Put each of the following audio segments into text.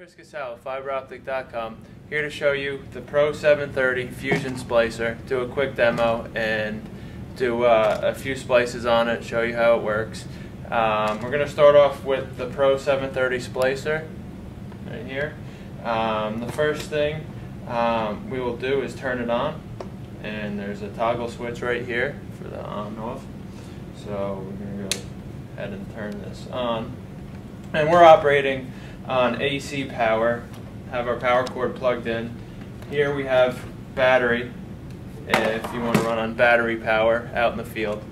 Chris Cassell, FiberOptic.com, here to show you the Pro 730 Fusion Splicer, do a quick demo and do a few splices on it, show you how it works. We're going to start off with the Pro 730 Splicer, right here. The first thing we will do is turn it on, and there's a toggle switch right here for the on-off. So we're going to go ahead and turn this on, and we're operating on AC power, have our power cord plugged in. Here we have battery, if you want to run on battery power out in the field.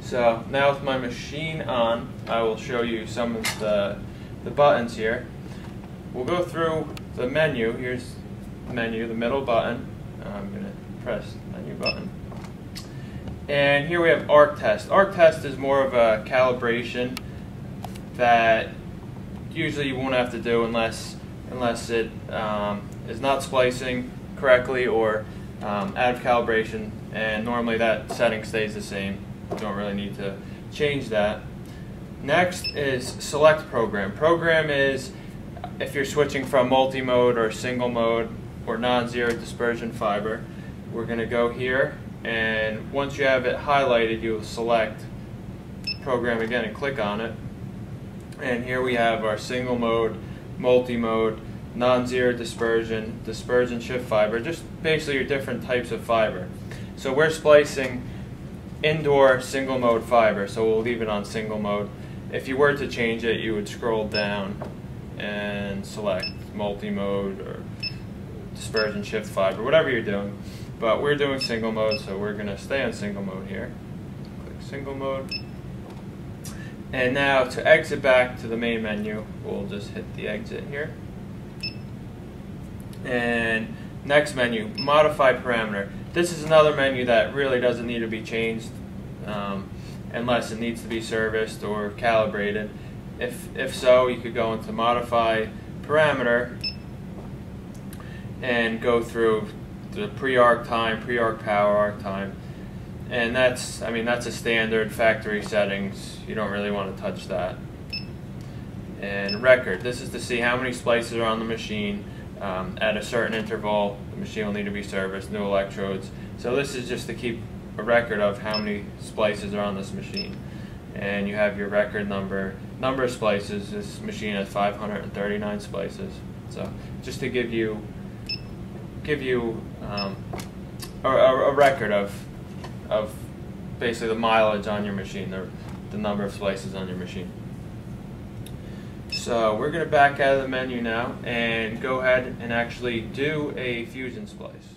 So now with my machine on, I will show you some of the buttons here. We'll go through the menu. Here's the menu, the middle button. I'm going to press the menu button. And here we have Arctest. Arctest is more of a calibration that usually you won't have to do unless it is not splicing correctly or out of calibration, and normally that setting stays the same. You don't really need to change that. Next is select program. Program is if you're switching from multi-mode or single mode or non-zero dispersion fiber. We're going to go here, and once you have it highlighted, you will select program again and click on it. And here we have our single mode, multi-mode, non-zero dispersion, dispersion shift fiber, just basically your different types of fiber. So we're splicing indoor single mode fiber, so we'll leave it on single mode. If you were to change it, you would scroll down and select multi-mode or dispersion shift fiber, whatever you're doing. But we're doing single mode, so we're going to stay on single mode here. Click single mode. And now to exit back to the main menu, we'll just hit the exit here. And next menu, modify parameter. This is another menu that really doesn't need to be changed unless it needs to be serviced or calibrated. If so, you could go into modify parameter and go through the pre-arc time, pre-arc power, arc time. And that's, I mean, that's a standard factory settings. You don't really want to touch that. And record. This is to see how many splices are on the machine at a certain interval. The machine will need to be serviced, new electrodes. So this is just to keep a record of how many splices are on this machine. And you have your record number. Number of splices. This machine has 539 splices. So just to give you a record of basically the mileage on your machine, the number of splices on your machine. So we're going to back out of the menu now and go ahead and actually do a fusion splice.